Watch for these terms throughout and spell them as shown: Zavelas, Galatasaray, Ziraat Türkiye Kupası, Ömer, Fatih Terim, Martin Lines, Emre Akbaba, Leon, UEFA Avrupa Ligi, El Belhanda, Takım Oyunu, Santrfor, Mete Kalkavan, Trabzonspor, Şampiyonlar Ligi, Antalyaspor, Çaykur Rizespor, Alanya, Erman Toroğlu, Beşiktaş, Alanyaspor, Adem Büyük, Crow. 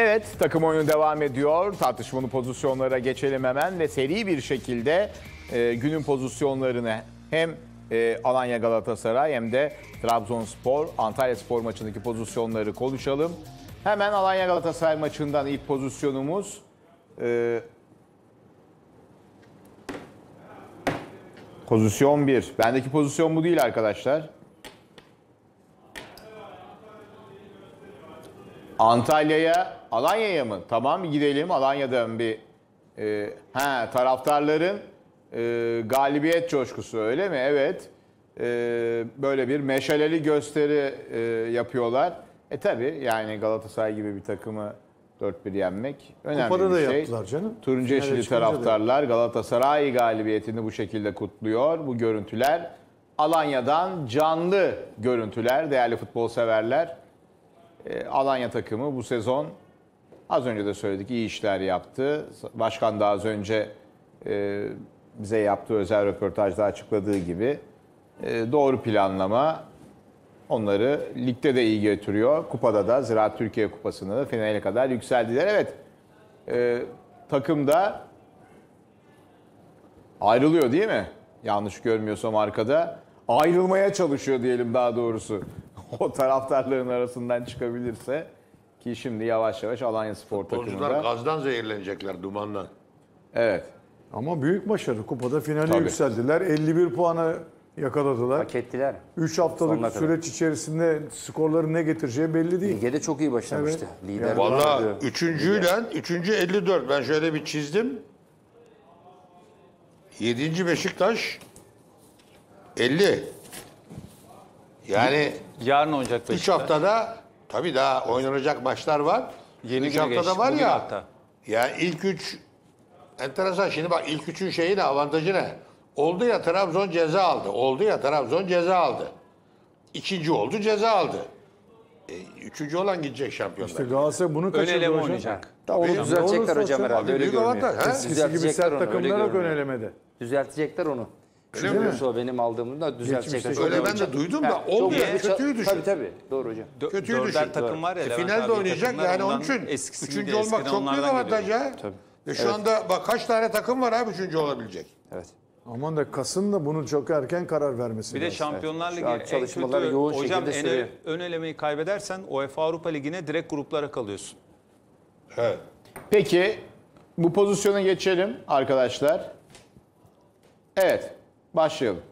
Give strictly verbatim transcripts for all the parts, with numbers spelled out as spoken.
Evet, takım oyunu devam ediyor. Tartışmalı pozisyonlara geçelim hemen ve seri bir şekilde e, günün pozisyonlarını hem e, Alanya Galatasaray hem de Trabzonspor Antalyaspor maçındaki pozisyonları konuşalım. Hemen Alanya Galatasaray maçından ilk pozisyonumuz. E, pozisyon bir. Bendeki pozisyon bu değil arkadaşlar. Antalya'ya, Alanya'ya mı? Tamam, gidelim Alanya'dan bir. E, he, taraftarların e, galibiyet coşkusu, öyle mi? Evet. E, böyle bir meşaleli gösteri e, yapıyorlar. E tabi yani Galatasaray gibi bir takımı dört bir yenmek önemli Kupada bir şey. Kupada da yaptılar canım. Turuncu yeşili taraftarlar Galatasaray galibiyetini bu şekilde kutluyor. Bu görüntüler Alanya'dan canlı görüntüler değerli futbol severler. Alanya takımı bu sezon, az önce de söyledik, iyi işler yaptı. Başkan da az önce bize yaptığı özel röportajda açıkladığı gibi doğru planlama onları ligde de iyi götürüyor. Kupada da, Ziraat Türkiye Kupası'nda da finale kadar yükseldiler. Evet, takımda ayrılıyor değil mi? Yanlış görmüyorsam arkada. Ayrılmaya çalışıyor diyelim daha doğrusu. O taraftarların arasından çıkabilirse, ki şimdi yavaş yavaş Alanyaspor takımında. Futbolcular gazdan zehirlenecekler, dumandan. Evet. Ama büyük başarı. Kupada finale Tabii. yükseldiler. elli bir puana yakaladılar. Hak ettiler. üç haftalık Sonuna süreç kadar. içerisinde skorları ne getireceği belli değil. Lig'de çok iyi başlamıştı. Evet. Lider. Valla üçüncüyle, üçüncü elli dört. Ben şöyle bir çizdim. yedinci Beşiktaş elli. Yani yarın oynayacak Beşiktaş. üç haftada tabii daha oynanacak maçlar var. Yeni üç haftada geç, var ya. Hatta. Ya ilk üç enteresan. Şimdi bak ilk üçün şeyi ne, avantajı ne? Oldu ya Trabzon ceza aldı. Oldu ya Trabzon ceza aldı. İkinci oldu, ceza aldı. E, üçüncü olan gidecek şampiyonlar. İşte Galatasaray bunu kaçırdı hocam. Oynayacak. Onu düzeltecekler hocam herhalde. Öyle görünüyor. Eskisi gibi sert takımlara dönelemedi. Düzeltecekler onu. Çünkü o benim aldığımda düzeltecek. Öyle ben de duydum da olmuyor. Kötüyü düşün. Tabii tabii. Doğru hocam. Kötüyü düşün. Takım var ya. E, finalde oynayacak yani onun için. Üçüncü olmak çok büyük avantaj ya. Tabii. E, şu evet. anda bak kaç tane takım var abi üçüncü olabilecek. Evet. Aman da Kasım da bunu çok erken karar vermesi Bir lazım. de Şampiyonlar Ligi evet. çalışmaları kötü, yoğun hocam, şekilde sürüyor. Ön elemeyi kaybedersen UEFA Avrupa Ligi'ne direkt gruplara kalıyorsun. Evet. Peki bu pozisyona geçelim arkadaşlar. Evet. Başlayalım.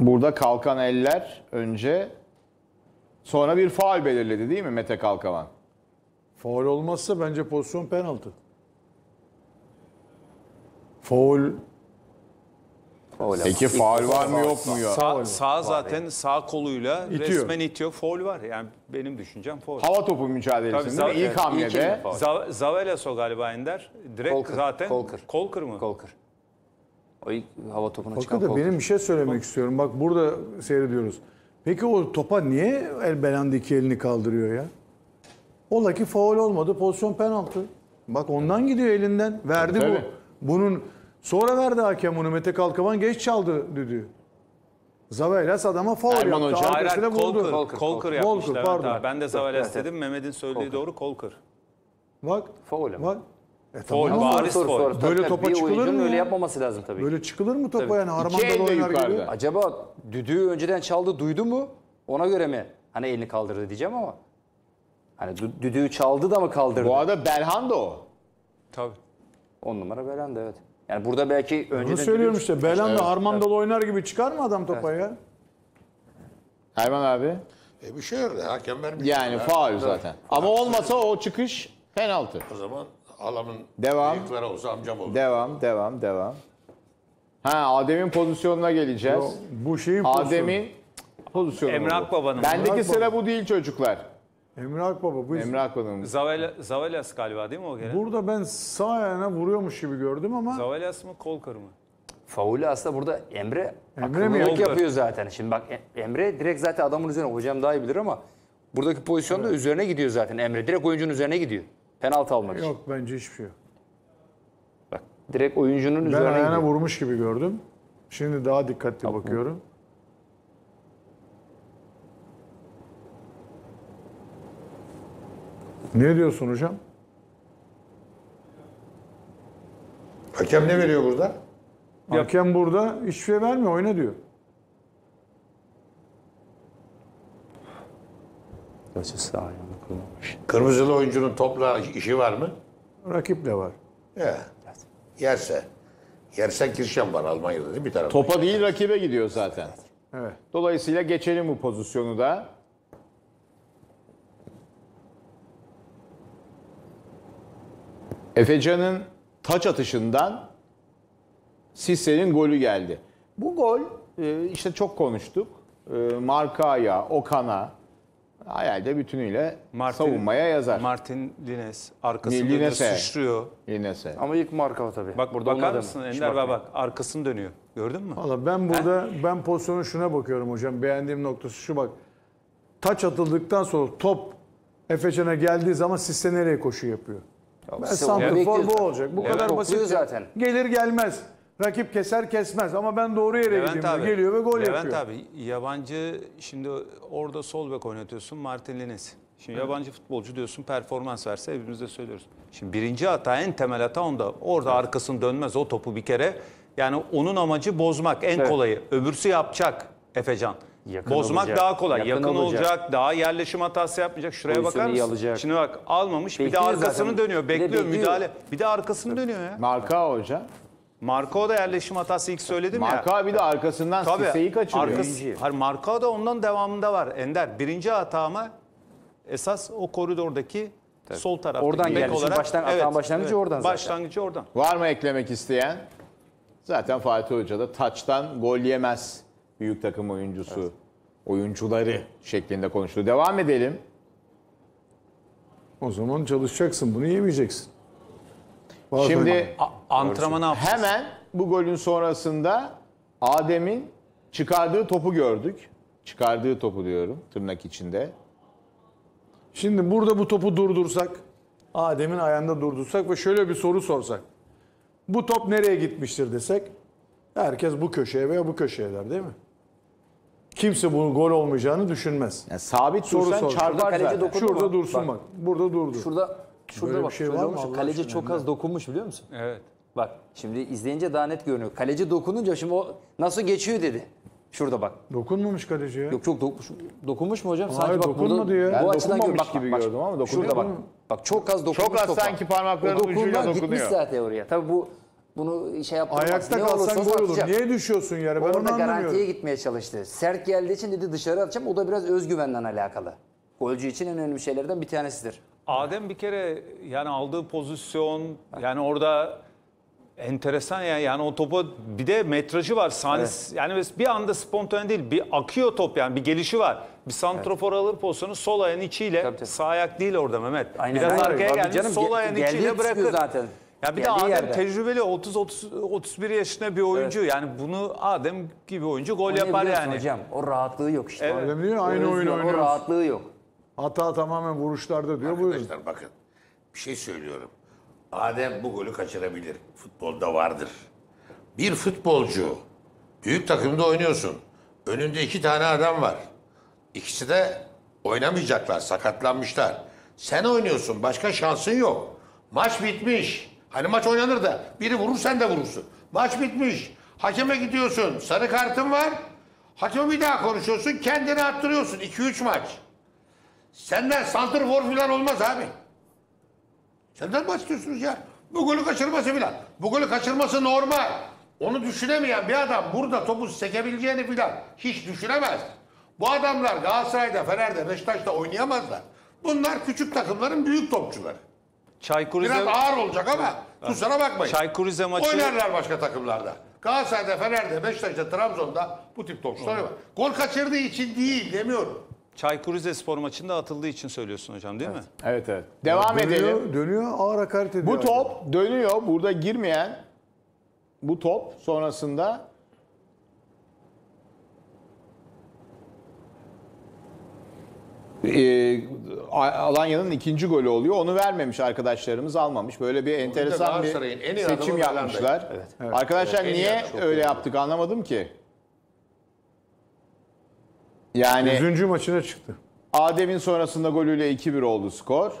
Burada kalkan eller önce, sonra bir faul belirledi değil mi Mete Kalkavan? Faul olmazsa bence pozisyon penaltı. Faul. Peki faul var mı yok mu ya? Sağ, sağ zaten sağ koluyla itiyor. Resmen itiyor. Faul var. Yani benim düşüncem faul. Hava topu mücadelesinde Tabii, ilk evet, hamlede. Zav Zavelaso galiba Ender. Direkt Kolker, zaten. Kolker. Kolker mı? Kolker. O ilk hava topuna Kolker çıkan Kolker. Benim bir şey söylemek Kolker. istiyorum. Bak burada seyrediyoruz. Peki o topa niye El Belhanda iki elini kaldırıyor ya? Ola ki faul olmadı. Pozisyon penaltı. Bak ondan gidiyor elinden. Verdi Tabii. bu. Bunun... Sonra verdi hakem onu. Mete Kalkavan geç çaldı düdüğü. Zavelas adama faul yaptı. Arkasına vurdu. Kolker yapmışlar. Pardon. Ben de Zavelas dedim. Evet. Mehmet'in söylediği Kolker. doğru Kolker. Bak. Faul ama. E, faul. Bariz faul. Böyle topa çıkılır mı? Öyle yapmaması lazım tabii. Böyle çıkılır mı topa tabii. yani? Harmandan oynar gibi. Acaba düdüğü önceden çaldı duydu mu? Ona göre mi? Hani elini kaldırdı diyeceğim ama. Hani düdüğü çaldı da mı kaldırdı? Bu arada Belhanda o. Tabii. On numara Belhanda evet. Yani burada belki önceden... Bunu söylüyorum işte. Belhanda evet, Armandalı evet. oynar gibi çıkar mı adam topa evet. ya? Erman abi? E bir şey yok. Hakem vermiş. Yani faul ya. zaten. Evet. Ama olmasa o çıkış penaltı. O zaman alamın büyükleri olsa amcam olur. Devam, devam, devam. Ha Adem'in pozisyonuna geleceğiz. Yo, bu şeyin pozisyonu. Adem'in pozisyonu. Emre Akbaba'nın. Bendeki Emre sıra Akbaba. bu değil çocuklar. Emre Akbaba. Bu Emre Akbaba'nın. Zavelas galiba değil mi o gelen? Burada ben sağ ayağına vuruyormuş gibi gördüm ama... Zavelas mı, Kolker mı? Faulü aslında burada Emre, Emre mi yok yapıyor zaten. Şimdi bak Emre direkt zaten adamın üzerine, hocam daha iyi bilir ama... Buradaki pozisyonda evet. üzerine gidiyor zaten Emre. Direkt oyuncunun üzerine gidiyor. Penaltı almak için. Yok bence hiçbir şey yok. Bak direkt oyuncunun ben üzerine gidiyor. Ben ayağına vurmuş gibi gördüm. Şimdi daha dikkatli Yapma. bakıyorum. Ne diyorsun hocam? Hakem ne veriyor burada? Hakem burada hiçbir şey vermiyor, oyna diyor. Kırmızılı oyuncunun topla işi var mı? Rakiple var. Evet. Yerse. Yersen Kirşen var Almanya'da değil mi? Bir tarafa. Topa değil rakibe gidiyor zaten. Evet. Dolayısıyla geçelim bu pozisyonu da. Efecan'ın taç atışından Sisse'nin golü geldi. Bu gol işte çok konuştuk. Marka'ya, Okan'a hayalde bütünüyle Martin, savunmaya yazar. Martin Lines arkasını dönüyor, sıçrıyor. Lines'e. Ama ilk Marka tabii. Bak burada bakar mısın Ender bak, bak arkasını dönüyor. Gördün mü? Vallahi ben burada ha? ben pozisyonun şuna bakıyorum hocam. Beğendiğim noktası şu bak. Taç atıldıktan sonra top Efecan'a geldiği zaman Sisse nereye koşu yapıyor? Ya, ben santrfor bu olacak. Bu Levent kadar basit zaten. Gelir gelmez. Rakip keser kesmez ama ben doğru yere Levent gideyim. Abi, geliyor ve gol Levent yapıyor. Levent abi yabancı şimdi orada sol bek oynatıyorsun Martin Lines. Şimdi evet. Yabancı futbolcu diyorsun performans verse hepimiz de söylüyoruz. Şimdi birinci hata en temel hata onda. Orada evet. Arkasını dönmez o topu bir kere. Yani onun amacı bozmak en evet. Kolayı. Öbürsü yapacak Efecan. Yakın bozmak olacak. Daha kolay. Yakın, Yakın olacak. olacak. Daha yerleşim hatası yapmayacak. Şuraya bakar mısın? Alacak. Şimdi bak almamış. Bekliyor bir de arkasını zaten. dönüyor. Bekliyor, bekliyor müdahale. Bir de arkasını evet. dönüyor ya. Marka hocam. Marka da yerleşim hatası ilk söyledim Marka ya. Marka bir de arkasından Sisse'yi kaçırıyor. Arkası, Marka da ondan devamında var Ender. Birinci hata ama esas o koridordaki tabii. Sol taraftaki. Oradan geldi. Baştan, evet, başlangıcı evet. oradan zaten. Başlangıcı oradan. Var mı eklemek isteyen? Zaten Fatih Hoca da taçtan gol yemez. Büyük takım oyuncusu, evet. Oyuncuları şeklinde konuştu. Devam edelim. O zaman çalışacaksın, bunu yemeyeceksin. Bazı Şimdi antrenmanı hemen bu golün sonrasında Adem'in çıkardığı topu gördük. Çıkardığı topu diyorum tırnak içinde. Şimdi burada bu topu durdursak, Adem'in ayağında durdursak ve şöyle bir soru sorsak. Bu top nereye gitmiştir desek, herkes bu köşeye veya bu köşeye der değil mi? Kimse bunun gol olmayacağını düşünmez. Yani sabit soru dursan çarpar zaten. Şurada dursun bak. bak. Burada durdu. Şurada, şurada bak. Şey kaleci Allah çok önemli. Az dokunmuş biliyor musun? Evet. Bak şimdi izleyince daha net görünüyor. Kaleci dokununca şimdi o nasıl geçiyor dedi. Şurada bak. Dokunmamış kaleci ya. Yok çok dokunmuş. Dokunmuş mu hocam? Hayır, sanki bak dokunmadı burada, ya. Bu açıdan gör, bak, gibi bak, gördüm ama dokunmuş. Şurada bak. Bak çok az dokunmuş. Çok az topa. Sanki parmaklarının ucuyla dokunuyor. Gitmiş zaten oraya. Tabii bu bunu şey yaptırmak, ayakta kalsan gol olur. Niye düşüyorsun yani? Ben onu anlamıyorum. Orada garantiye gitmeye çalıştı. Sert geldiği için dedi dışarı atacağım. O da biraz özgüvenden alakalı. Golcü için en önemli şeylerden bir tanesidir. Adem bir kere yani aldığı pozisyon yani orada enteresan ya yani, yani o topa bir de metrajı var. Sanis, evet. Yani bir anda spontane değil. Bir akıyor top yani bir gelişi var. Bir santrofor evet. Alır pozisyonu sol ayağın içiyle. Tabii, tabii. Sağ ayak değil orada Mehmet. Aynen. Biraz arkaya gelmiş sol ayağın içiyle bırakır. Zaten. Ya bir de Adem yerde. Tecrübeli otuz otuz otuz bir yaşında bir oyuncu. Evet. Yani bunu Adem gibi oyuncu gol yapar yani. Hocam o rahatlığı yok işte. Evet. Adem diyor aynı oyunu oynuyor. O rahatlığı yok. Hata tamamen vuruşlarda diyor. Arkadaşlar buyurun. Bakın bir şey söylüyorum. Adem bu golü kaçırabilir. Futbolda vardır. Bir futbolcu büyük takımda oynuyorsun. Önünde iki tane adam var. İkisi de oynamayacaklar. Sakatlanmışlar. Sen oynuyorsun. Başka şansın yok. Maç bitmiş. Hani maç oynanır da biri vurur sen de vurursun. Maç bitmiş. Hakeme gidiyorsun. Sarı kartın var. Hakeme bir daha konuşuyorsun. Kendini attırıyorsun. iki üç maç. Senden santrfor falan olmaz abi. Senden bahsediyorsunuz ya. Bu golü kaçırması falan. Bu golü kaçırması normal. Onu düşünemeyen bir adam burada topu sekebileceğini falan hiç düşünemez. Bu adamlar Galatasaray'da, Fener'de, Beşiktaş'ta oynayamazlar. Bunlar küçük takımların büyük topçuları. Çaykur Rize... Biraz ağır olacak ama kusura bakmayın. Çaykur Rize maçı... Oynarlar başka takımlarda. Galatasaray'da, Fener'de, Beşiktaş'ta, Trabzon'da bu tip topçular var. Gol kaçırdığı için değil demiyorum. Çaykur Rizespor maçında atıldığı için söylüyorsun hocam değil evet. mi? Evet evet. Devam dönüyor, edelim. Dönüyor ağır hakaret ediyor. Bu top hocam. Dönüyor. Burada girmeyen bu top sonrasında Ee, Alanya'nın ikinci golü oluyor. Onu vermemiş arkadaşlarımız almamış. Böyle bir enteresan bir en seçim yapmışlar. Evet. Evet. Arkadaşlar evet, niye öyle yaptık oldu. Anlamadım ki. Yani yüzüncü maçına çıktı. Adem'in sonrasında golüyle iki bir oldu skor.